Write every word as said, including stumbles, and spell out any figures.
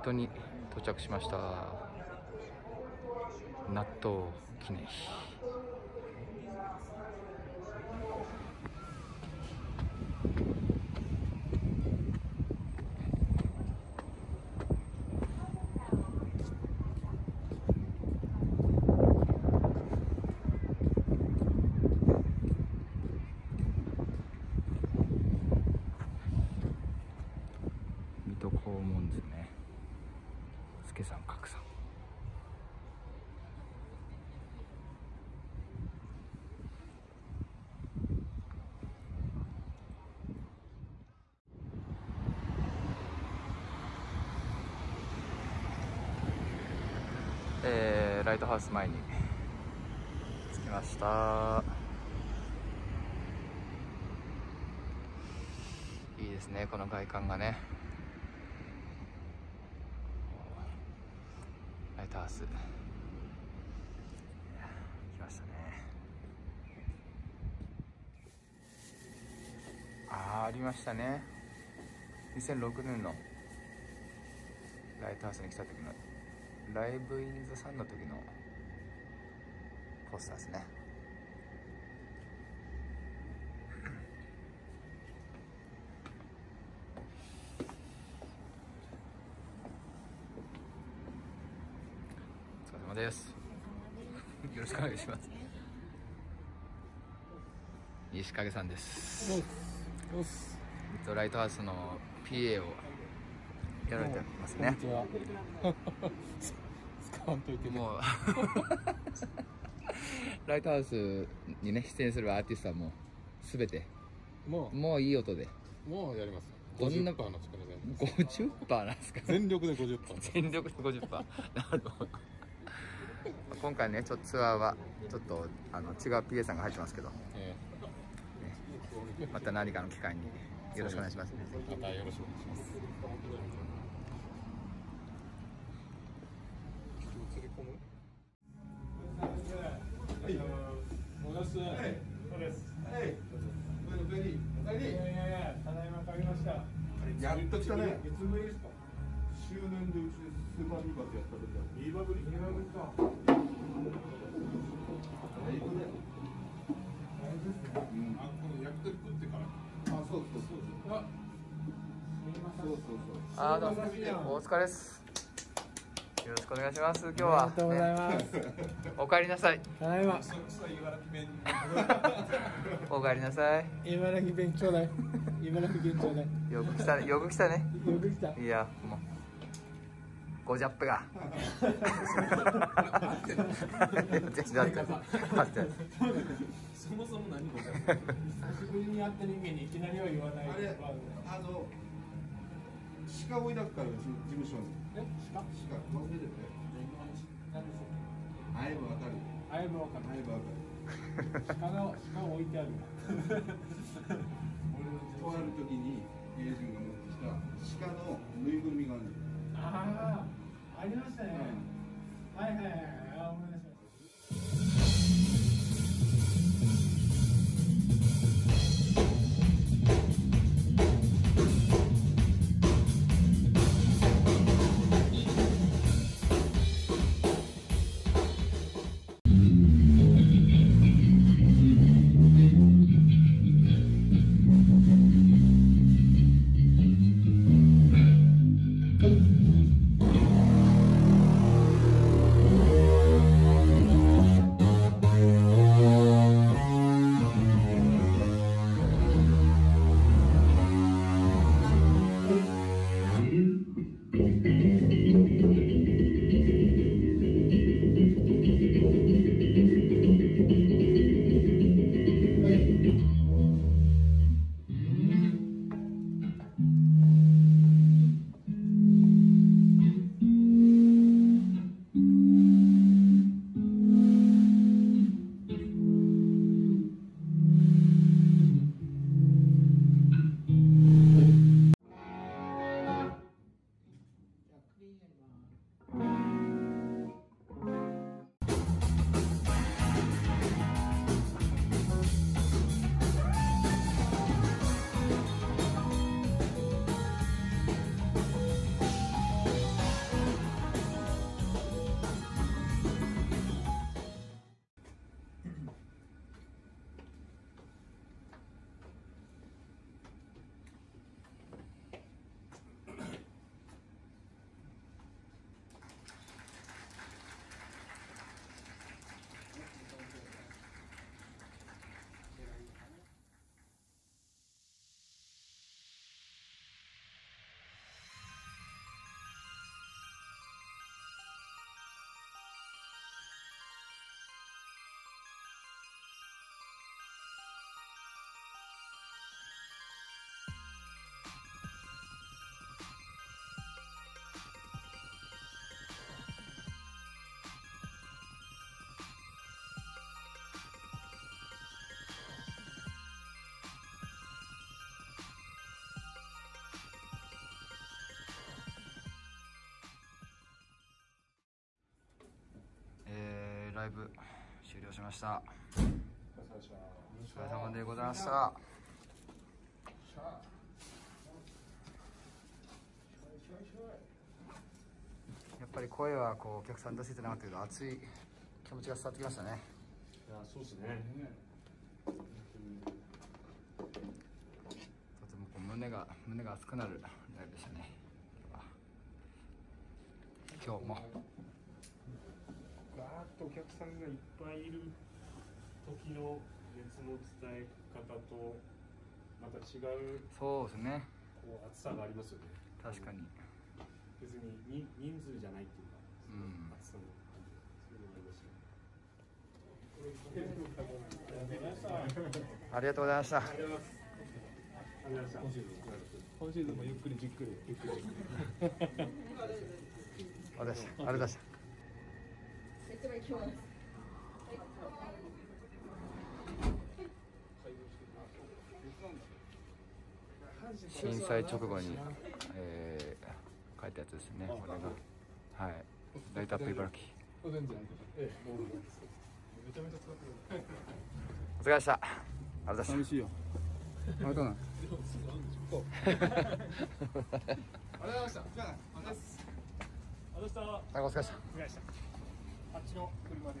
水戸に到着しました。納豆記念碑。黄門ですね。助さん、格さん。えー、ライトハウス前に着きました。いいですね、この外観がね。ライトハウス来ましたね。ああ、ありましたね。にせんろくねんのライトハウスに来た時のライブインザサンの時のポスターですね。です。よろしくお願いします。西影さんです。よし。ライトハウスの ピーエー をやられてますね。使わんといてね。もうライトハウスにね出演するアーティストはもうすべてもうもういい音でもうやります。どんなパーの力でごじゅっパーセントなんですか。全力でごじゅっパーセント。全力でごじゅっパーセント。なるほど。今回ね、ちょっとツアーはちょっとあの違う ピーエー さんが入ってますけど、えーね、また何かの機会によろしくお願いしますね。またよろしくお願いします。やっと来たね。周年でうちでスーパービーバーでやった時はビーバーブリーバーブリか最高だよ。大事ですね。あ、この焼き鳥食ってから。あ、そうそうそうそう。あ、そうそうそう。あ、どうもお疲れです。よろしくお願いします。今日はありがとうございます。お帰りなさい。ただいま。お帰りなさい。茨城弁ちょうだい。茨城弁ちょうだい。よく来たね。よく来たね。よく来た。いや、もう。ゴジャップがそもそも何ゴジャップ久しぶりに会った人間にいきなりは言わない。あれ、あの鹿を抱くから、事務所にえ、鹿？鹿、忘れてるね。会えばわかる。会えばわかる。会えばわかる。鹿の、鹿を置いてある。俺のとある時に友人が持ってきた鹿のぬいぐるみがあるんだよ。ああ、ありましたね。はいはいはい、思い出しました。ライブ終了しました。お疲れ様でございました。やっぱり声はこうお客さん出せてなかったけど、熱い気持ちが伝わってきましたね。いや、そうですね。とてもこう胸が胸が熱くなるライブでしたね。今日もガーッとお客さんがいっぱいいる時の熱の伝え方とまた違う、そうですね、こう熱さがありますよね。確かに別にに人数じゃないっていうか、熱さの感じ、そういうのがありましたね。ありがとうございました。ありがとうございます。今シーズンもゆっくりじっくりゆっくり。あれだし、あれだし。震災直後に、えー、書いたやつですね。これが、はい、ライトアップ茨城。めちゃめちゃ使ってる。お疲れでした。あれだし。寂しいよ。あれどうなん？ありがとうございました。じゃあ、ありがとうございました。お疲れでした。お疲れでした。あっちの車で。